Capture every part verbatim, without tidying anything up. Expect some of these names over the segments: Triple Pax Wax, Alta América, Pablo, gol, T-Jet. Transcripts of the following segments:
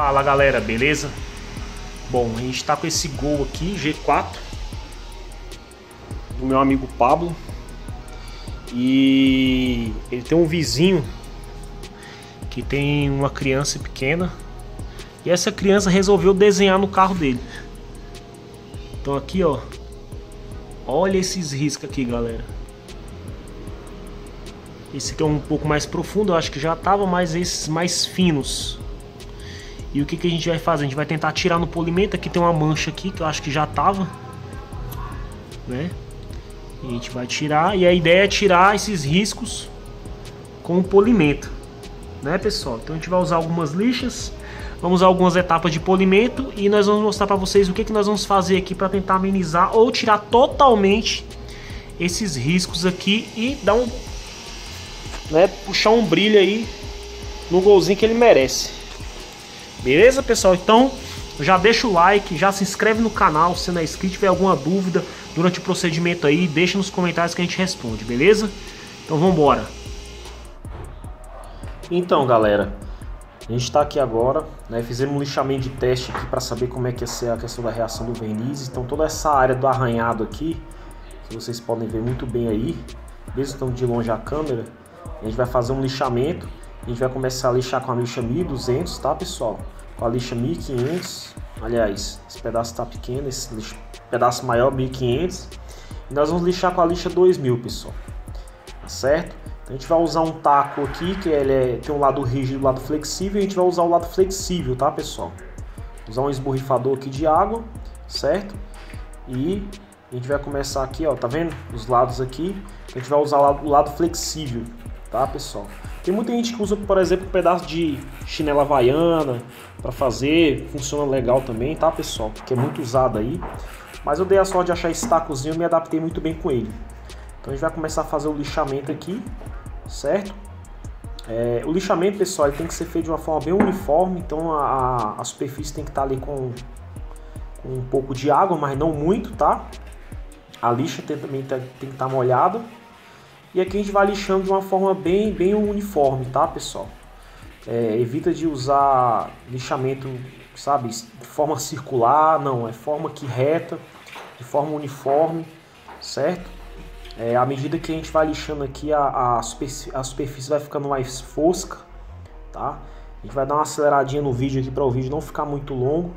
Fala galera, beleza? Bom, a gente tá com esse gol aqui, G quatro, do meu amigo Pablo. E ele tem um vizinho que tem uma criança pequena. E essa criança resolveu desenhar no carro dele. Então aqui, ó, olha esses riscos aqui, galera. Esse aqui é um pouco mais profundo, eu acho que já tava, mas esses mais finos. E o que que a gente vai fazer? A gente vai tentar tirar no polimento. Aqui tem uma mancha aqui que eu acho que já tava, né? E a gente vai tirar, e a ideia é tirar esses riscos com o polimento, né, pessoal? Então a gente vai usar algumas lixas, vamos usar algumas etapas de polimento e nós vamos mostrar pra vocês o que que nós vamos fazer aqui pra tentar amenizar ou tirar totalmente esses riscos aqui e dar um, né, puxar um brilho aí no golzinho que ele merece. Beleza, pessoal? Então já deixa o like, já se inscreve no canal se não é inscrito, tiver alguma dúvida durante o procedimento aí, deixa nos comentários que a gente responde, beleza? Então vambora! Então galera, a gente tá aqui agora, né, fizemos um lixamento de teste aqui para saber como é que ia ser a questão da reação do verniz. Então toda essa área do arranhado aqui, que vocês podem ver muito bem aí, mesmo estando de longe a câmera, a gente vai fazer um lixamento. A gente vai começar a lixar com a lixa mil e duzentos, tá, pessoal? Com a lixa mil e quinhentos, aliás, esse pedaço tá pequeno, esse lixo, pedaço maior mil e quinhentos. E nós vamos lixar com a lixa dois mil, pessoal, tá certo? Então, a gente vai usar um taco aqui, que ele é, tem um lado rígido e um lado flexível. E a gente vai usar o lado flexível, tá, pessoal? Usar um esborrifador aqui de água, certo? E a gente vai começar aqui, ó, tá vendo? Os lados aqui, a gente vai usar o lado flexível, tá, pessoal? Tem muita gente que usa, por exemplo, um pedaço de chinela havaiana para fazer, funciona legal também, tá, pessoal? Porque é muito usado aí. Mas eu dei a sorte de achar esse tacozinho e me adaptei muito bem com ele. Então a gente vai começar a fazer o lixamento aqui, certo? É, o lixamento, pessoal, ele tem que ser feito de uma forma bem uniforme, então a, a superfície tem que estar ali com, com um pouco de água, mas não muito, tá? A lixa tem, também tem, tem que estar molhada. E aqui a gente vai lixando de uma forma bem, bem uniforme, tá, pessoal? É, evita de usar lixamento, sabe, de forma circular, não, é forma que reta, de forma uniforme, certo? É, à medida que a gente vai lixando aqui, a, a, superfície, a superfície vai ficando mais fosca, tá? A gente vai dar uma aceleradinha no vídeo aqui para o vídeo não ficar muito longo,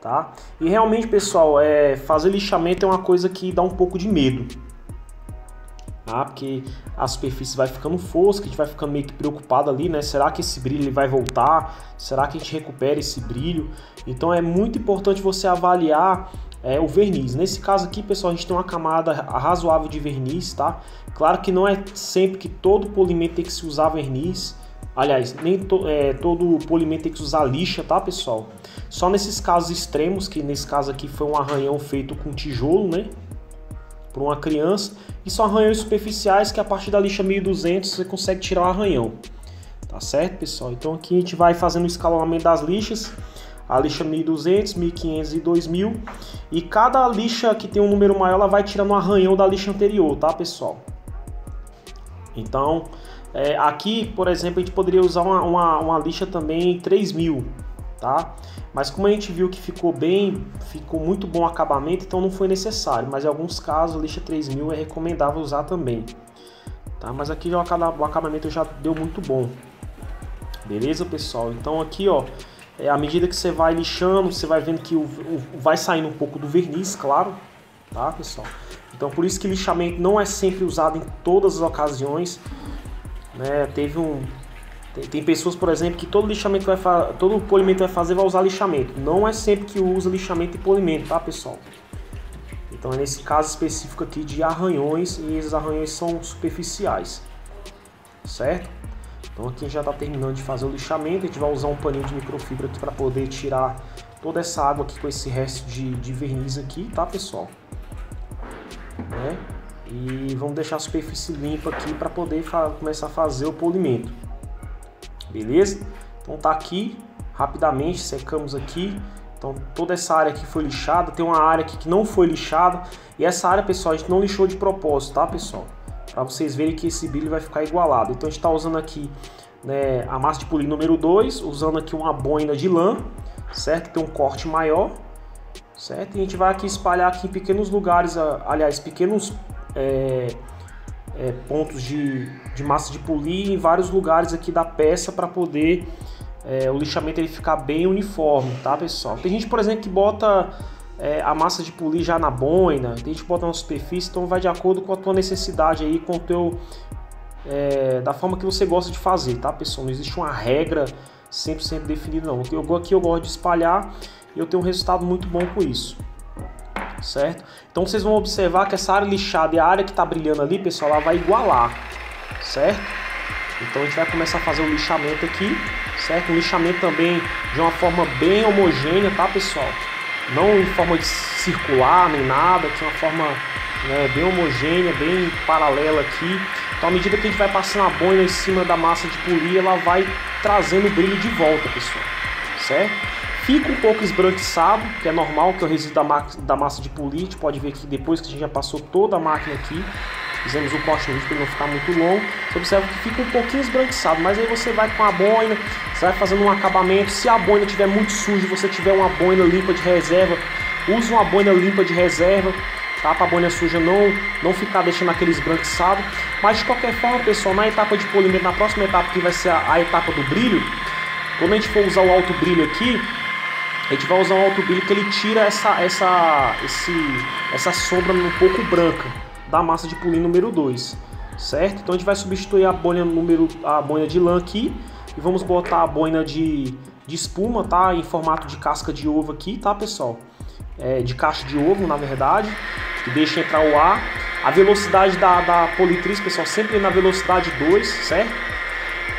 tá? E realmente, pessoal, é, fazer lixamento é uma coisa que dá um pouco de medo. Ah, porque a superfície vai ficando fosca, a gente vai ficando meio que preocupado ali, né? Será que esse brilho ele vai voltar? Será que a gente recupera esse brilho? Então é muito importante você avaliar é, o verniz. Nesse caso aqui, pessoal, a gente tem uma camada razoável de verniz, tá? Claro que não é sempre que todo polimento tem que se usar verniz. Aliás, nem to, é, todo polimento tem que se usar lixa, tá, pessoal? Só nesses casos extremos, que nesse caso aqui foi um arranhão feito com tijolo, né? Para uma criança, e só arranhões superficiais que a partir da lixa mil e duzentos você consegue tirar o arranhão, tá certo, pessoal? Então aqui a gente vai fazendo o escalonamento das lixas, a lixa mil e duzentos, mil e quinhentos e dois mil, e cada lixa que tem um número maior ela vai tirando o arranhão da lixa anterior, tá, pessoal? Então é, aqui, por exemplo, a gente poderia usar uma, uma, uma lixa também três mil, tá? Mas como a gente viu que ficou bem, ficou muito bom o acabamento, então não foi necessário. Mas em alguns casos a lixa três mil é recomendável usar também, tá? Mas aqui já o acabamento já deu muito bom. Beleza, pessoal? Então aqui, ó, é, à medida que você vai lixando, você vai vendo que o, o, vai saindo um pouco do verniz, claro, tá, pessoal? Então por isso que lixamento não é sempre usado em todas as ocasiões, né? Teve um... Tem pessoas, por exemplo, que todo lixamento vai fazer, todo polimento vai fazer, vai usar lixamento. Não é sempre que usa lixamento e polimento, tá, pessoal? Então é nesse caso específico aqui de arranhões, e esses arranhões são superficiais, certo? Então aqui já está terminando de fazer o lixamento. A gente vai usar um paninho de microfibra aqui para poder tirar toda essa água aqui com esse resto de, de verniz aqui, tá, pessoal? Né? E vamos deixar a superfície limpa aqui para poder começar a fazer o polimento. Beleza? Então tá aqui, rapidamente secamos aqui. Então toda essa área aqui foi lixada, tem uma área aqui que não foi lixada. E essa área, pessoal, a gente não lixou de propósito, tá, pessoal? Para vocês verem que esse brilho vai ficar igualado. Então a gente tá usando aqui né, a massa de polir número dois, usando aqui uma boina de lã, certo? Que tem um corte maior, certo? E a gente vai aqui espalhar aqui em pequenos lugares, aliás, pequenos é, é, pontos de, de massa de polir em vários lugares aqui da peça para poder é, o lixamento ele ficar bem uniforme, tá, pessoal? Tem gente, por exemplo, que bota é, a massa de polir já na boina, tem gente que bota na superfície, então vai de acordo com a tua necessidade aí, com o teu... É, da forma que você gosta de fazer, tá, pessoal? Não existe uma regra cem por cento definida, não. Eu, aqui eu gosto de espalhar e eu tenho um resultado muito bom com isso, certo? Então vocês vão observar que essa área lixada e a área que tá brilhando ali, pessoal, ela vai igualar, certo? Então a gente vai começar a fazer o lixamento aqui, certo? O lixamento também de uma forma bem homogênea, tá, pessoal? Não em forma de circular nem nada, que é uma forma, né, bem homogênea, bem paralela aqui. Então, à medida que a gente vai passando a boina em cima da massa de polir, ela vai trazendo o brilho de volta, pessoal, certo? Fica um pouco esbranquiçado, que é normal, que é o resíduo da, ma da massa de polir. A gente pode ver que depois que a gente já passou toda a máquina aqui, fizemos o corte no vídeo para não ficar muito longo, você observa que fica um pouquinho esbranquiçado, mas aí você vai com a boina, você vai fazendo um acabamento. Se a boina estiver muito suja, você tiver uma boina limpa de reserva, use uma boina limpa de reserva, tá? Para a boina suja não, não ficar deixando aquele esbranquiçado. Mas de qualquer forma, pessoal, na etapa de polimento, na próxima etapa, que vai ser a, a etapa do brilho, quando a gente for usar o alto brilho aqui, a gente vai usar um alto brilho que ele tira essa, essa, esse, essa sombra um pouco branca da massa de polir número dois, certo? Então a gente vai substituir a boina, número, a boina de lã aqui, e vamos botar a boina de, de espuma, tá? Em formato de casca de ovo aqui, tá, pessoal? É, de caixa de ovo, na verdade, que deixa entrar o ar. A velocidade da, da politriz, pessoal, sempre na velocidade dois, certo?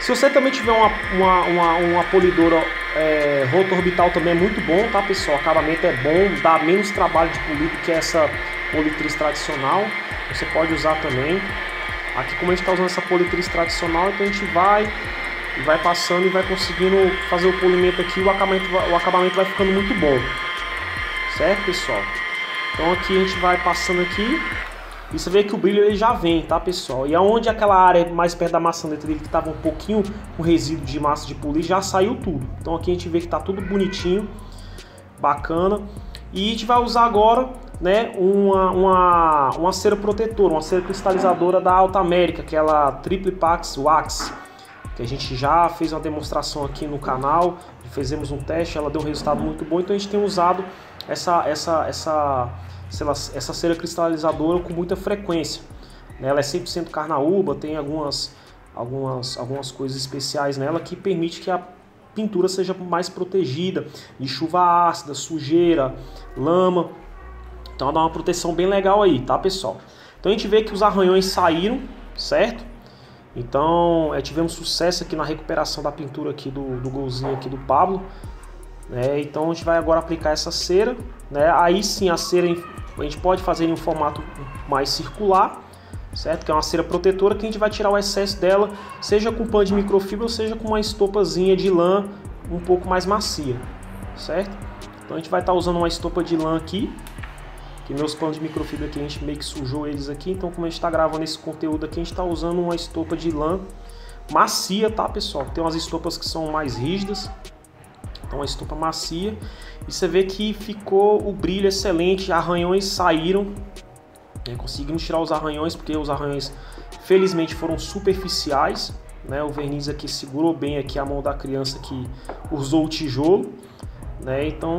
Se você também tiver uma, uma, uma, uma polidora é, roto-orbital também é muito bom, tá, pessoal? O acabamento é bom, dá menos trabalho de polir do que essa politriz tradicional. Você pode usar também. Aqui, como a gente está usando essa politriz tradicional, então a gente vai e vai passando e vai conseguindo fazer o polimento aqui, o acabamento, o acabamento vai ficando muito bom, certo, pessoal? Então aqui a gente vai passando aqui e você vê que o brilho ele já vem, tá, pessoal? E aonde aquela área mais perto da maçaneta dele que estava um pouquinho com resíduo de massa de polir, já saiu tudo. Então aqui a gente vê que tá tudo bonitinho, bacana. E a gente vai usar agora, né, uma, uma, uma cera protetora, uma cera cristalizadora da Alta América, aquela Triple Pax Wax, que a gente já fez uma demonstração aqui no canal, fizemos um teste, ela deu um resultado muito bom, então a gente tem usado essa, essa, essa, lá, essa cera cristalizadora com muita frequência. Ela é cem por cento carnaúba, tem algumas, algumas, algumas coisas especiais nela que permite que a pintura seja mais protegida de chuva ácida, sujeira, lama. Então ela dá uma proteção bem legal aí, tá, pessoal? Então a gente vê que os arranhões saíram, certo? Então é, tivemos sucesso aqui na recuperação da pintura aqui do, do golzinho aqui do Pablo, né? Então a gente vai agora aplicar essa cera, né? Aí sim, a cera a gente pode fazer em um formato mais circular, certo? Que é uma cera protetora que a gente vai tirar o excesso dela, seja com pano de microfibra ou seja com uma estopazinha de lã um pouco mais macia, certo? Então a gente vai estar usando uma estopa de lã aqui. E meus panos de microfibra aqui, a gente meio que sujou eles aqui. Então, como a gente está gravando esse conteúdo aqui, a gente está usando uma estopa de lã macia, tá, pessoal? Tem umas estopas que são mais rígidas. Então, uma estopa macia. E você vê que ficou o brilho excelente. Arranhões saíram. Conseguimos tirar os arranhões, porque os arranhões, felizmente, foram superficiais, né? O verniz aqui segurou bem aqui a mão da criança que usou o tijolo, né? Então...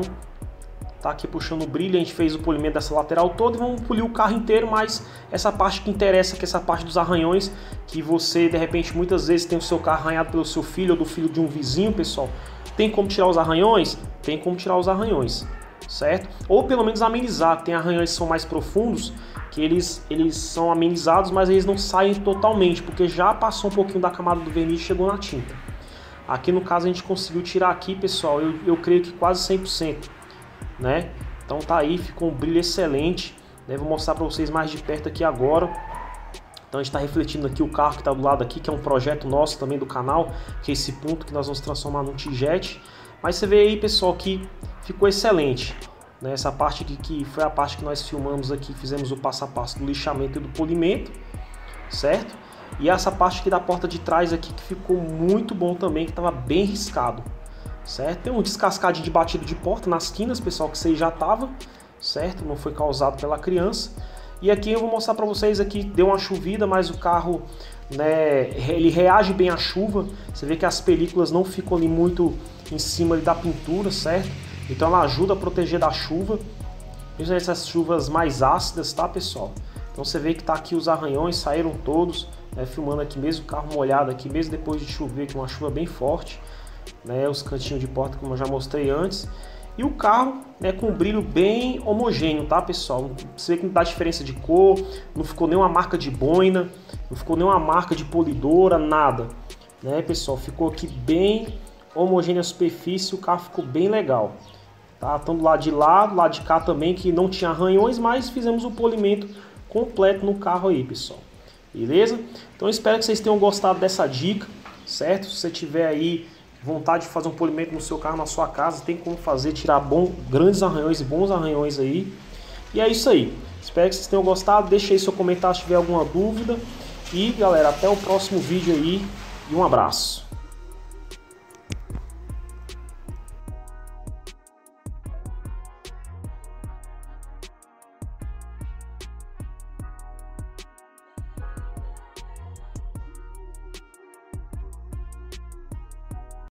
tá aqui puxando o brilho, a gente fez o polimento dessa lateral toda e vamos polir o carro inteiro, mas essa parte que interessa, que é essa parte dos arranhões, que você, de repente, muitas vezes tem o seu carro arranhado pelo seu filho ou do filho de um vizinho, pessoal. Tem como tirar os arranhões? Tem como tirar os arranhões, certo? Ou pelo menos amenizar, tem arranhões que são mais profundos, que eles, eles são amenizados, mas eles não saem totalmente, porque já passou um pouquinho da camada do verniz e chegou na tinta. Aqui, no caso, a gente conseguiu tirar aqui, pessoal, eu, eu creio que quase cem por cento. Né? Então tá aí, ficou um brilho excelente, né? Vou mostrar para vocês mais de perto aqui agora. Então a gente está refletindo aqui o carro que está do lado aqui, que é um projeto nosso também do canal, que é esse ponto que nós vamos transformar num T-Jet. Mas você vê aí, pessoal, que ficou excelente, né? Essa parte aqui que foi a parte que nós filmamos aqui, fizemos o passo a passo do lixamento e do polimento, certo? E essa parte aqui da porta de trás aqui que ficou muito bom também, que estava bem riscado, certo? Tem um descascadinho de batido de porta nas quinas, pessoal, que vocês já tava, certo? Não foi causado pela criança. E aqui eu vou mostrar para vocês aqui, deu uma chuvida, mas o carro, né, ele reage bem à chuva. Você vê que as películas não ficam ali muito em cima ali da pintura, certo? Então ela ajuda a proteger da chuva, principalmente essas chuvas mais ácidas, tá, pessoal? Então você vê que tá aqui os arranhões, saíram todos, né, filmando aqui mesmo o carro molhado aqui, mesmo depois de chover, que é uma chuva bem forte, né, os cantinhos de porta como eu já mostrei antes. E o carro, né, com um brilho bem homogêneo, tá, pessoal? Você vê que não dá diferença de cor, não ficou nenhuma marca de boina, não ficou nenhuma marca de polidora, nada, né, pessoal? Ficou aqui bem homogênea a superfície, o carro ficou bem legal, tá? Então do lado de lá, do lado de cá também, que não tinha arranhões, mas fizemos o polimento completo no carro aí, pessoal, beleza? Então espero que vocês tenham gostado dessa dica, certo? Se você tiver aí vontade de fazer um polimento no seu carro, na sua casa, tem como fazer, tirar bom, grandes arranhões e bons arranhões aí. E é isso aí. Espero que vocês tenham gostado. Deixa aí seu comentário se tiver alguma dúvida. E galera, até o próximo vídeo aí. E um abraço.